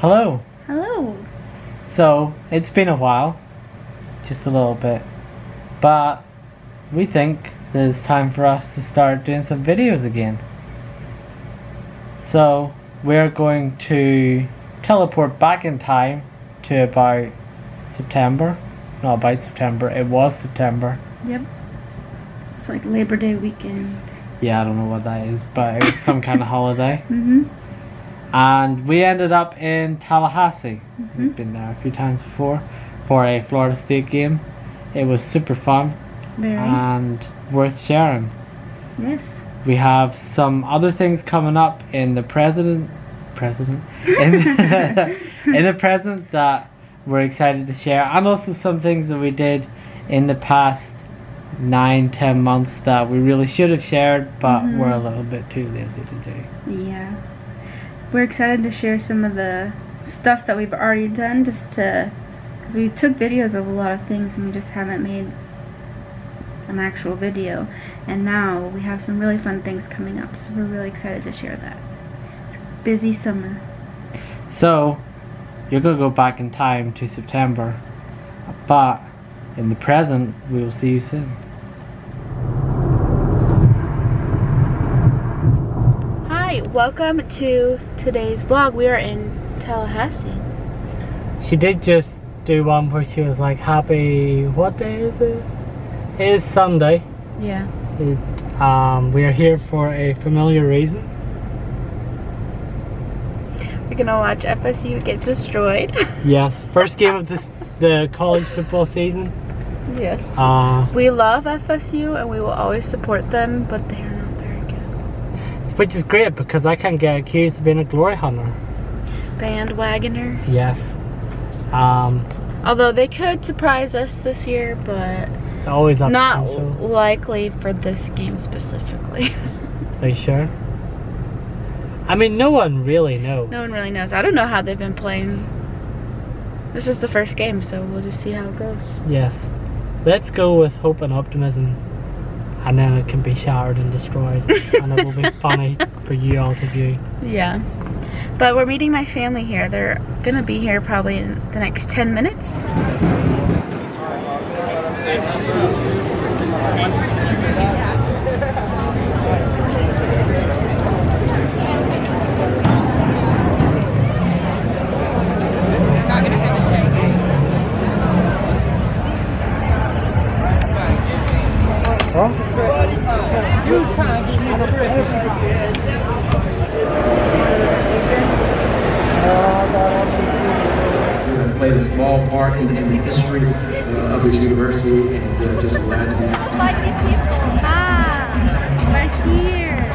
Hello. Hello. So, it's been a while, just a little bit, but we think that it's time for us to start doing some videos again. So, we're going to teleport back in time to about September. Not about September, it was September. Yep. It's like Labor Day weekend. Yeah, I don't know what that is, but it was some kind of holiday. Mm-hmm. And we ended up in Tallahassee. Mm-hmm. We've been there a few times before for a Florida State game. It was super fun. Very. And worth sharing. Yes. We have some other things coming up in the present that we're excited to share, and also some things that we did in the past 9-10 months that we really should have shared, but mm-hmm. we're a little bit too lazy to do. Yeah. We're excited to share some of the stuff that we've already done, just to, because we took videos of a lot of things and we just haven't made an actual video, and now we have some really fun things coming up, so we're really excited to share that. It's a busy summer. So you're going to go back in time to September, but in the present, we will see you soon. Hi, welcome to today's vlog. We are in Tallahassee. She did just do one where she was like, happy, what day is it? It is Sunday. Yeah. We are here for a familiar reason. We're gonna watch FSU get destroyed. Yes, first game of the college football season. Yes. We love FSU and we will always support them, but they are not very good. Which is great because I can get accused of being a glory hunter. Bandwagoner. Yes. Although they could surprise us this year, but it's always up not likely for this game specifically. Are you sure? I mean, no one really knows. No one really knows. I don't know how they've been playing. This is the first game, so we'll just see how it goes. Yes. Let's go with hope and optimism, and then it can be shattered and destroyed, and it will be funny for you all to view. Yeah. But we're meeting my family here. They're going to be here probably in the next 10 minutes. Played a small part in the history of this university, and just glad to be here. Like these people. Ah, we're here.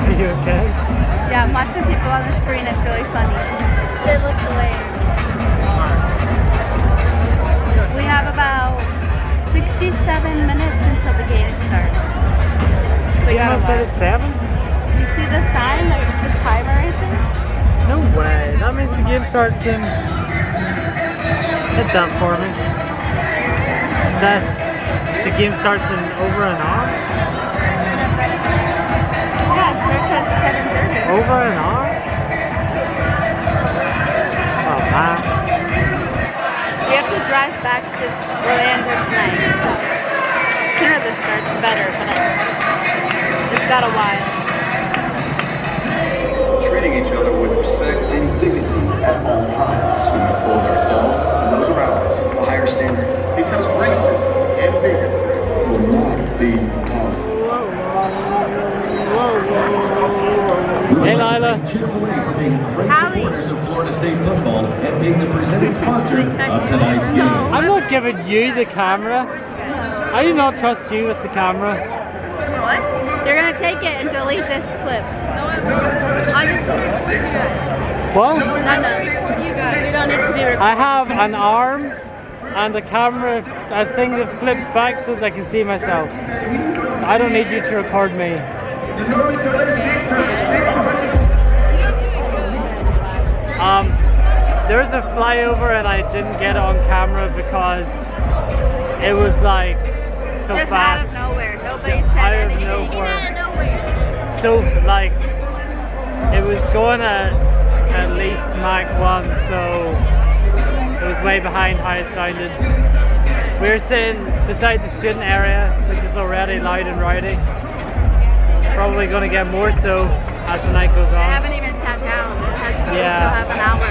Are you okay? Yeah, I'm watching people on the screen. It's really funny. They look away. We have about 67 minutes until the game starts. So we got about 7. You see the sign, like the timer right there? No way, that means the game starts in... Hit that for me. That's... The game starts in over an hour? Yeah, it starts at 7:30. Over an hour? Oh, wow. We have to drive back to Orlando tonight, so... The sooner this starts, the better, but... It's got a while. Treating each other with respect and dignity at all times. We must hold ourselves and those around us to a higher standard, because racism and bigotry will not be tolerated. Whoa. Hey, Lila. Hallie. Of Florida State football and being the presenting sponsor of tonight's game. I'm not giving you the camera. I do not trust you with the camera. What? They're gonna take it and delete this clip. No, I won't. I just put it towards you guys. What? No. You guys. We don't need to be recorded. I have an arm and a camera, a thing that flips back so that I can see myself. I don't need you to record me. There was a flyover and I didn't get it on camera because it was like so just fast. Out of nowhere. Nobody said anything. Out of nowhere. So like, it was going at at least Mach 1, so it was way behind how it sounded. We were sitting beside the student area, which is already loud and rowdy. Probably going to get more so as the night goes on. I haven't even sat down. It has still have an hour.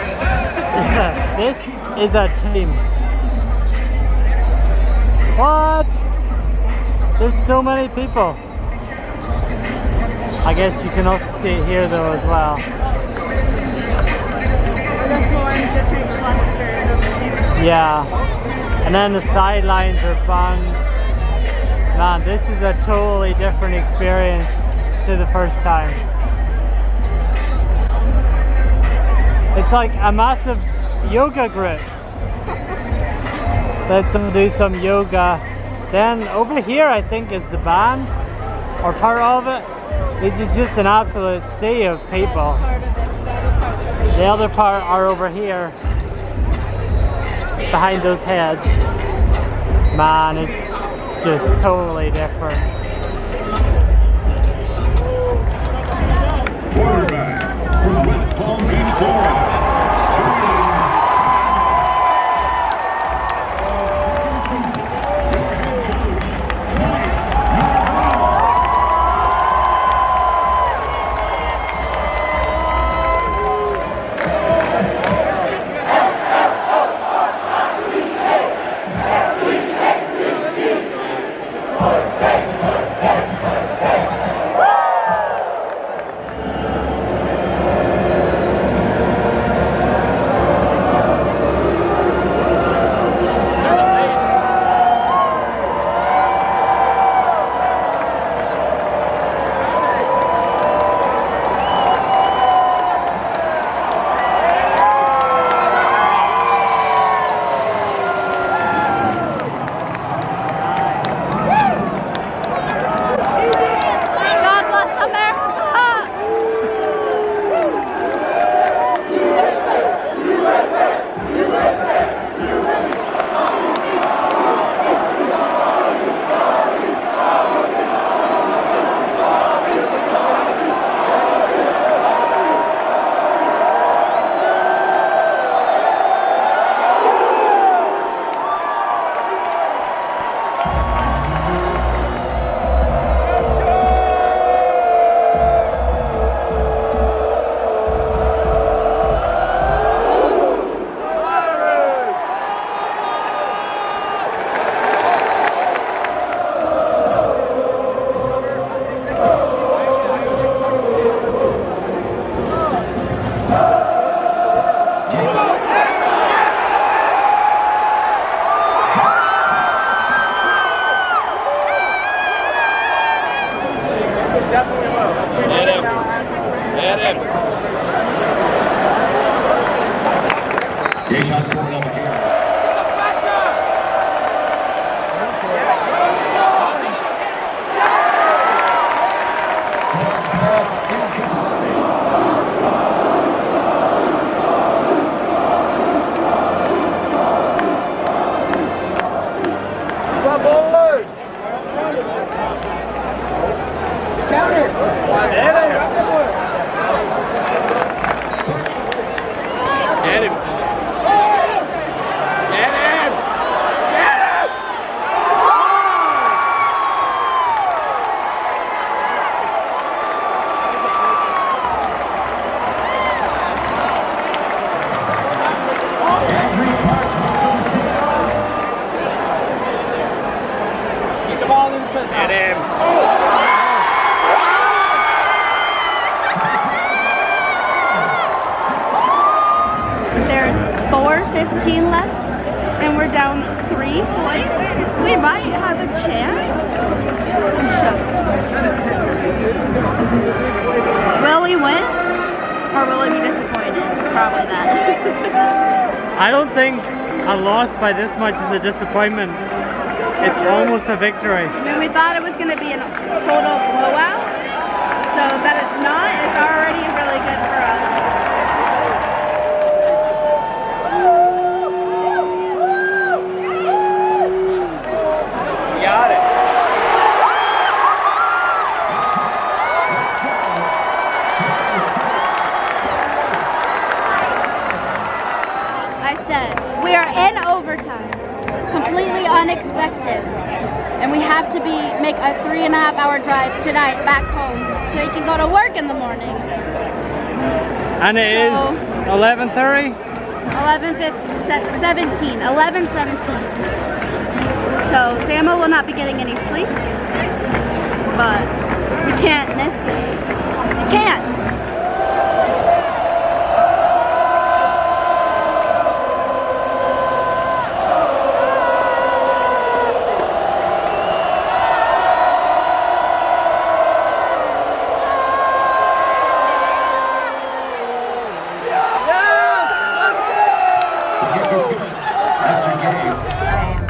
Yeah, this is a team. What? There's so many people. I guess you can also see it here though as well. There's more different clusters of people. Yeah. And then the sidelines are fun. Man, this is a totally different experience to the first time. It's like a massive yoga group. Let's do some yoga. Then over here I think is the band or part of it. This is just an absolute sea of people. The other part are over here, behind those heads. Man, it's just totally different. Quarterback from West Palm Beach, Florida. I don't think a loss by this much is a disappointment. It's almost a victory. I mean, we thought it was going to be a total blowout, so that it's not is already really good for us. We got it. unexpected. And we have to make a 3.5-hour drive tonight back home so he can go to work in the morning. And it is 11:30? 11:17. So Samuel will not be getting any sleep, but we can't miss this. We can't.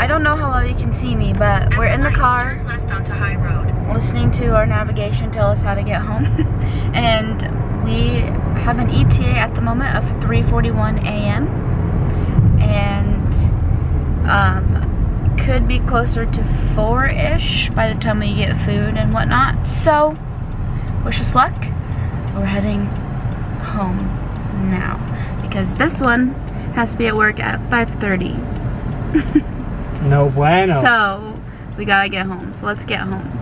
I don't know how well you can see me, but we're in the car listening to our navigation tell us how to get home. And we have an ETA at the moment of 3:41 a.m. and could be closer to 4-ish by the time we get food and whatnot. So wish us luck. We're heading home now because this one has to be at work at 5:30. No bueno. So we gotta get home. So let's get home.